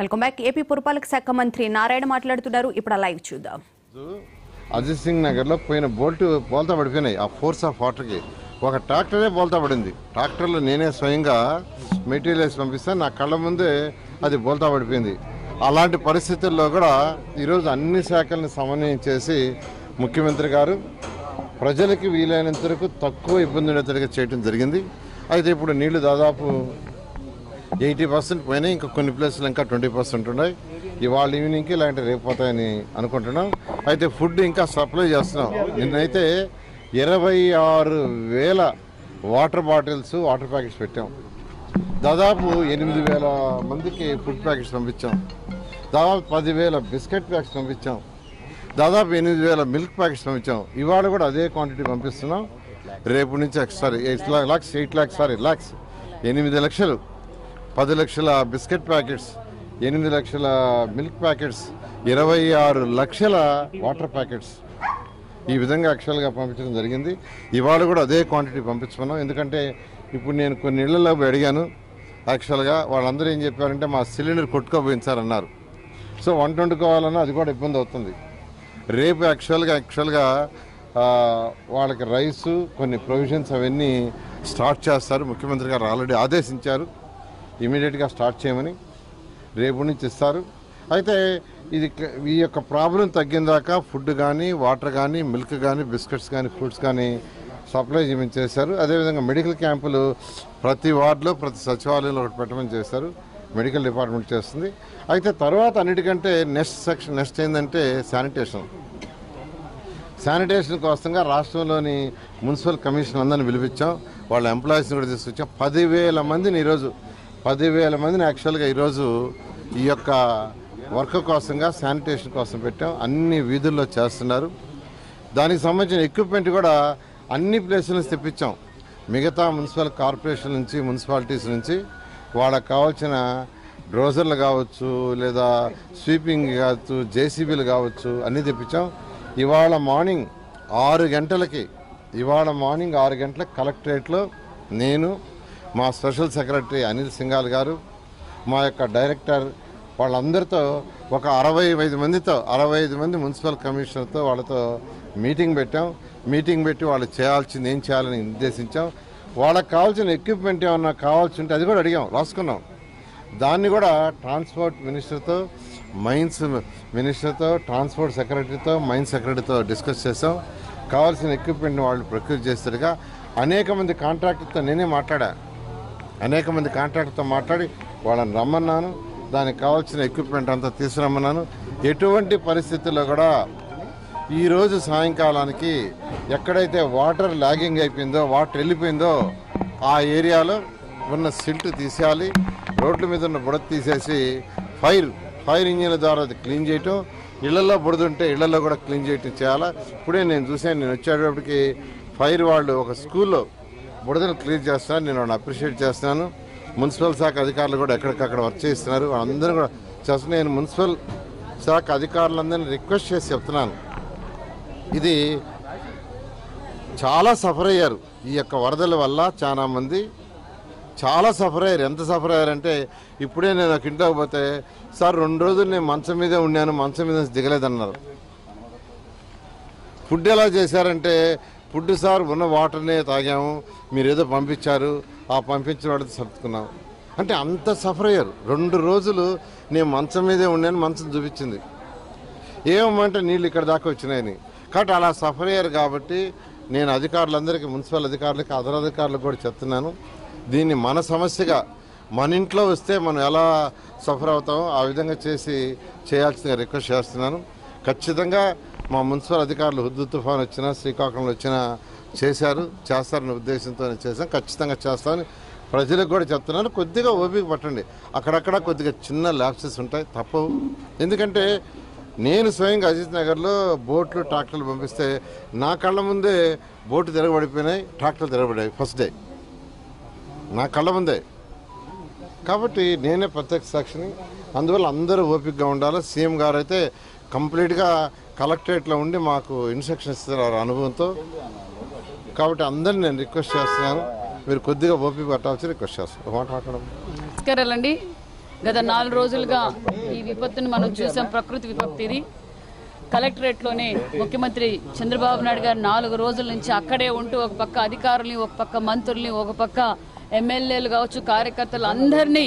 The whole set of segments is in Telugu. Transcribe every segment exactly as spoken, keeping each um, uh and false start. Welcome back. ఏపీ పురపాలక శాఖ మంత్రి నారాయణ మాట్లాడుతున్నారు, ఇప్పుడు లైవ్ చూద్దాం. అజిత్ సింగ్ నగర్లో పోయిన బోల్ట్ బోల్తా పడిపోయినాయి. ఆ ఫోర్స్ ఆఫ్ వాటర్కి ఒక ట్రాక్టరే బోల్తా పడింది. ట్రాక్టర్లో నేనే స్వయంగా మెటీరియల్ వేసి పంపిస్తాను. నా కళ్ళ ముందే అది బోల్తా పడిపోయింది. అలాంటి పరిస్థితుల్లో కూడా ఈరోజు అన్ని శాఖలను సమన్వయం చేసి ముఖ్యమంత్రి గారు ప్రజలకి వీలైనంత వరకు తక్కువ ఇబ్బంది ఉండేటట్టుగా చేయడం జరిగింది. అయితే ఇప్పుడు నీళ్లు దాదాపు ఎయిటీ పర్సెంట్ పోయినాయి. ఇంకా కొన్ని ప్లేసులు ఇంకా ట్వంటీ పర్సెంట్ ఉన్నాయి. ఇవాళ ఈవినింగ్కి ఇలాంటి రేపోతాయని అనుకుంటున్నాం. అయితే ఫుడ్ ఇంకా సప్లై చేస్తున్నాం. నిన్నైతే ఇరవై ఆరు వేల వాటర్ బాటిల్స్ వాటర్ ప్యాకెట్స్ పెట్టాం. దాదాపు ఎనిమిది వేల మందికి ఫుడ్ ప్యాకెట్స్ పంపించాం. దాదాపు పదివేల బిస్కెట్ ప్యాకెట్స్ పంపించాం. దాదాపు ఎనిమిది వేల మిల్క్ ప్యాకెట్స్ పంపించాం. ఇవాళ కూడా అదే క్వాంటిటీ పంపిస్తున్నాం. రేపు నుంచి sorry eight lakhs, eight lakhs sorry lakhs ఎనిమిది లక్షలు, పది లక్షల బిస్కెట్ ప్యాకెట్స్, ఎనిమిది లక్షల మిల్క్ ప్యాకెట్స్, ఇరవై ఆరు లక్షల వాటర్ ప్యాకెట్స్ ఈ విధంగా యాక్చువల్గా పంపించడం జరిగింది. ఇవాళ కూడా అదే క్వాంటిటీ పంపించుకున్నాం. ఎందుకంటే ఇప్పుడు నేను కొన్ని ఇళ్లలో అడిగాను. యాక్చువల్గా వాళ్ళందరూ ఏం చెప్పారంటే మా సిలిండర్ కొట్టుకోపోయింది సార్ అన్నారు. సో వంట వండుకోవాలన్నా అది కూడా ఇబ్బంది అవుతుంది. రేపు యాక్చువల్గా యాక్చువల్గా వాళ్ళకి రైసు కొన్ని ప్రొవిజన్స్ అవన్నీ స్టార్ట్ చేస్తారు. ముఖ్యమంత్రి గారు ఆల్రెడీ ఆదేశించారు ఇమీడియట్గా స్టార్ట్ చేయమని. రేపు నుంచి ఇస్తారు. అయితే ఇది ఈ యొక్క ప్రాబ్లం తగ్గిందాకా ఫుడ్ కానీ, వాటర్ కానీ, మిల్క్ కానీ, బిస్కెట్స్ కానీ, ఫ్రూట్స్ కానీ సప్లై చేయమని చేశారు. అదేవిధంగా మెడికల్ క్యాంపులు ప్రతి వార్డులో, ప్రతి సచివాలయంలో ఒకటి పెట్టమని చేశారు. మెడికల్ డిపార్ట్మెంట్ చేస్తుంది. అయితే తర్వాత అన్నిటికంటే నెక్స్ట్ సెక్షన్ నెక్స్ట్ ఏంటంటే శానిటేషన్. శానిటేషన్ కోసంగా రాష్ట్రంలోని మున్సిపల్ కమిషన్ అందరిని పిలిపించాం. వాళ్ళ ఎంప్లాయీస్ని కూడా తీసుకొచ్చాం. పదివేల మందిని ఈరోజు పదివేల మందిని యాక్చువల్గా ఈరోజు ఈ యొక్క వర్క్ కోసంగా శానిటేషన్ కోసం పెట్టాం. అన్ని వీధుల్లో చేస్తున్నారు. దానికి సంబంధించిన ఎక్విప్మెంట్ కూడా అన్ని ప్లేసుల నుంచి తెప్పించాం. మిగతా మున్సిపల్ కార్పొరేషన్ నుంచి, మున్సిపాలిటీస్ నుంచి వాళ్ళకు కావాల్సిన డ్రోజర్లు కావచ్చు, లేదా స్వీపింగ్ కావచ్చు, జేసీబీలు కావచ్చు, అన్నీ తెప్పించాం. ఇవాళ మార్నింగ్ ఆరు గంటలకి ఇవాళ మార్నింగ్ ఆరు గంటలకు కలెక్టరేట్లో నేను, మా స్పెషల్ సెక్రటరీ అనిల్ సింఘాల్ గారు, మా యొక్క డైరెక్టర్, వాళ్ళందరితో ఒక అరవై ఐదు మందితో అరవై ఐదు మంది మున్సిపల్ కమిషనర్తో వాళ్ళతో మీటింగ్ పెట్టాం. మీటింగ్ పెట్టి వాళ్ళు చేయాల్సింది ఏం చేయాలని నిర్దేశించాం. వాళ్ళకి కావాల్సిన ఎక్విప్మెంట్ ఏమన్నా కావాల్సి ఉంటే అది కూడా అడిగాం, రాసుకున్నాం. దాన్ని కూడా ట్రాన్స్పోర్ట్ మినిస్టర్తో, మైన్స్ మినిస్టర్తో, ట్రాన్స్పోర్ట్ సెక్రటరీతో, మైన్స్ సెక్రటరీతో డిస్కస్ చేసాం. కావాల్సిన ఎక్విప్మెంట్ని వాళ్ళు ప్రొక్యూర్ చేస్తారుగా. అనేక మంది కాంట్రాక్టర్తో నేనే మాట్లాడా. అనేక మంది కాంట్రాక్టర్తో మాట్లాడి వాళ్ళని రమ్మన్నాను. దానికి కావాల్సిన ఎక్విప్మెంట్ అంతా తీసుకురమ్మన్నాను. ఎటువంటి పరిస్థితుల్లో కూడా ఈరోజు సాయంకాలానికి ఎక్కడైతే వాటర్ లాగింగ్ అయిపోయిందో, వాటర్ వెళ్ళిపోయిందో ఆ ఏరియాలో ఉన్న సిల్ట్ తీసేయాలి. రోడ్ల మీద ఉన్న బుడత తీసేసి ఫైర్ ఫైర్ ఇంజిన్ల ద్వారా అది క్లీన్ చేయటం, ఇళ్లలో బుడదుంటే ఇళ్లలో కూడా క్లీన్ చేయటం చేయాలా. ఇప్పుడే నేను చూశాను. నేను వచ్చేటప్పటికి ఫైర్ వాళ్ళు ఒక స్కూల్లో బుడదను క్లీన్ చేస్తున్నాను. నేను వాళ్ళని అప్రిషియేట్ చేస్తున్నాను. మున్సిపల్ శాఖ అధికారులు కూడా ఎక్కడికక్కడ వర్క్ చేస్తున్నారు. వాళ్ళందరూ కూడా చేస్తున్నా. నేను మున్సిపల్ శాఖ అధికారులందరినీ రిక్వెస్ట్ చేసి చెప్తున్నాను, ఇది చాలా సఫర్ అయ్యారు ఈ యొక్క వరదల వల్ల. చాలామంది చాలా సఫర్ అయ్యారు. ఎంత సఫర్ అయ్యారంటే, ఇప్పుడే నేను ఒక ఇంట్లోకి పోతే సార్ రెండు రోజులు నేను మంచం మీదే ఉన్నాను, మంచం మీద దిగలేదన్నారు. ఫుడ్ ఎలా చేశారంటే, ఫుడ్ సార్ ఉన్న వాటర్నే తాగాము, మీరు ఏదో పంపించారు, ఆ పంపించిన వాటితో సర్దుకున్నాము అంటే అంత సఫర్ అయ్యారు. రెండు రోజులు నేను మంచం మీదే ఉన్నాను, మంచం చూపించింది. ఏమంటే నీళ్ళు ఇక్కడ దాకా వచ్చినాయని. కాబట్టి అలా సఫర్ అయ్యారు. కాబట్టి నేను అధికారులందరికీ, మున్సిపల్ అధికారులకి, అధికారులకు కూడా చెప్తున్నాను, దీన్ని మన సమస్యగా మన ఇంట్లో వస్తే మనం ఎలా సఫర్ అవుతామో ఆ విధంగా చేసి చేయాల్సిన రిక్వెస్ట్ చేస్తున్నాను. ఖచ్చితంగా మా మున్సిపల్ అధికారులు హుద్దు తుఫాన్ వచ్చినా, శ్రీకాకుళంలో వచ్చినా చేశారు, చేస్తారనే ఉద్దేశంతో చేశాం. ఖచ్చితంగా చేస్తామని ప్రజలకు కూడా చెప్తున్నాను. కొద్దిగా ఓపిక పట్టండి. అక్కడక్కడ కొద్దిగా చిన్న ల్యాప్సెస్ ఉంటాయి, తప్పవు. ఎందుకంటే నేను స్వయంగా అజిత్ నగర్లో బోట్లు, ట్రాక్టర్లు పంపిస్తే నా కళ్ళ ముందే బోట్లు తిరగబడిపోయినాయి, ట్రాక్టర్లు తిరగబడ్డాయి ఫస్ట్ డే నా కళ్ళ ముందే. కాబట్టి నేనే ప్రత్యక్ష సాక్షిని. అందువల్ల అందరూ ఓపికగా ఉండాలి. సీఎం గారు అయితే కంప్లీట్గా కలెక్టరేట్లో ఉండి మాకు ఇన్స్ట్రక్షన్ ఇస్తున్నారు అనుభవంతో. కాబట్టి అందరిని నేను రిక్వెస్ట్ చేస్తున్నాను, మీరు కొద్దిగా ఓపిక పట్టాల్సి రిక్వెస్ట్ చేస్తాను. మాట్లాడడం. నమస్కారాలండి. గత నాలుగు రోజులుగా ఈ విపత్తుని మనం చూసాం, ప్రకృతి విపత్తిది. కలెక్టరేట్లోనే ముఖ్యమంత్రి చంద్రబాబు నాయుడు గారు నాలుగు రోజుల నుంచి అక్కడే ఉంటూ ఒక పక్క అధికారుల్ని, ఒక పక్క మంత్రుల్ని, ఒక పక్క ఎమ్మెల్యేలు కావచ్చు కార్యకర్తలు అందరినీ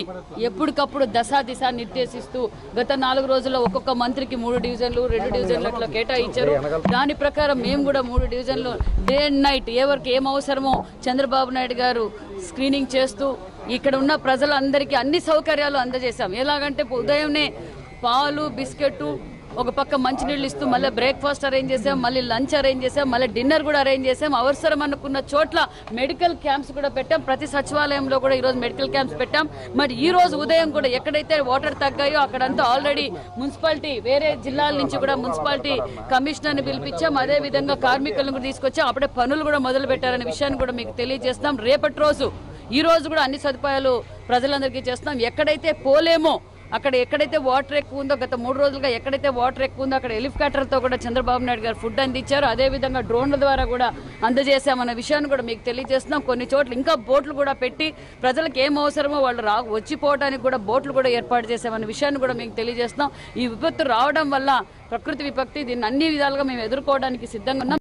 ఎప్పటికప్పుడు దశా దిశ నిర్దేశిస్తూ గత నాలుగు రోజుల్లో ఒక్కొక్క మంత్రికి మూడు డివిజన్లు రెండు డివిజన్లు కేటాయించారు. దాని ప్రకారం మేము కూడా మూడు డివిజన్లు డే అండ్ నైట్ ఎవరికి ఏం అవసరమో చంద్రబాబు నాయుడు గారు స్క్రీనింగ్ చేస్తూ ఇక్కడ ఉన్న ప్రజలందరికీ అన్ని సౌకర్యాలు అందజేశాం. ఎలాగంటే ఉదయంనే పాలు బిస్కెట్ ఒక పక్క మంచినీళ్ళు ఇస్తూ, మళ్ళీ బ్రేక్ఫాస్ట్ అరేంజ్ చేసాం, మళ్ళీ లంచ్ అరేంజ్ చేసాం, మళ్ళీ డిన్నర్ కూడా అరేంజ్ చేసాం. అవసరం అనుకున్న చోట్ల మెడికల్ క్యాంప్స్ కూడా పెట్టాం. ప్రతి సచివాలయంలో కూడా ఈరోజు మెడికల్ క్యాంప్స్ పెట్టాం. మరి ఈ రోజు ఉదయం కూడా ఎక్కడైతే వాటర్ తగ్గాయో అక్కడంతా ఆల్రెడీ మున్సిపాలిటీ వేరే జిల్లాల నుంచి కూడా మున్సిపాలిటీ కమిషనర్ని పిలిపించాం. అదేవిధంగా కార్మికులను కూడా తీసుకొచ్చాం. అప్పుడే పనులు కూడా మొదలు పెట్టారనే విషయాన్ని కూడా మీకు తెలియజేస్తాం. రేపటి రోజు ఈ రోజు కూడా అన్ని సదుపాయాలు ప్రజలందరికీ చేస్తున్నాం. ఎక్కడైతే పోలేమో అక్కడ ఎక్కడైతే వాటర్ ఎక్కువ ఉందో, గత మూడు రోజులుగా ఎక్కడైతే వాటర్ ఎక్కువ ఉందో అక్కడ హెలికాప్టర్తో కూడా చంద్రబాబు నాయుడు గారు ఫుడ్ అందించారు. అదేవిధంగా డ్రోన్ల ద్వారా కూడా అందజేశామన్న విషయాన్ని కూడా మీకు తెలియజేస్తున్నాం. కొన్ని చోట్ల ఇంకా బోట్లు కూడా పెట్టి ప్రజలకు ఏం అవసరమో వాళ్ళు రా వచ్చిపోవడానికి కూడా బోట్లు కూడా ఏర్పాటు చేశామన్న విషయాన్ని కూడా మీకు తెలియజేస్తున్నాం. ఈ విపత్తు రావడం వల్ల ప్రకృతి విపత్తి, దీన్ని అన్ని విధాలుగా మేము ఎదుర్కోవడానికి సిద్ధంగా ఉన్నాం.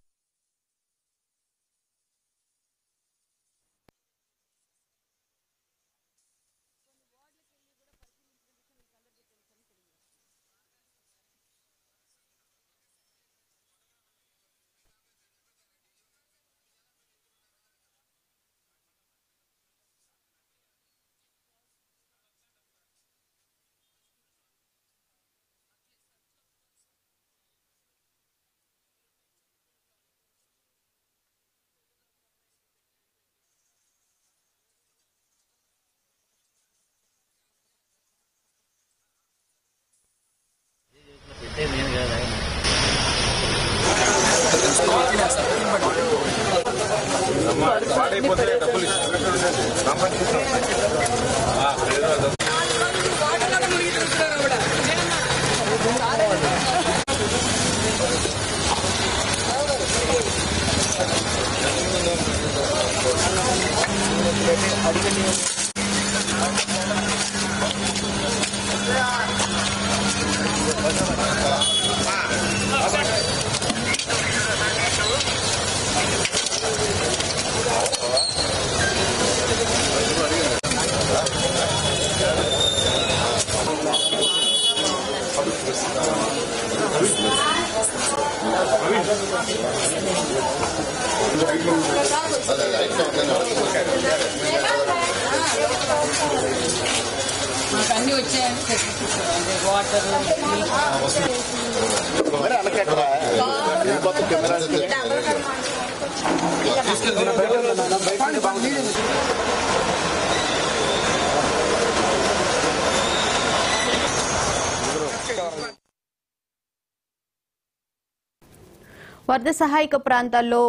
వరద సహాయక ప్రాంతాల్లో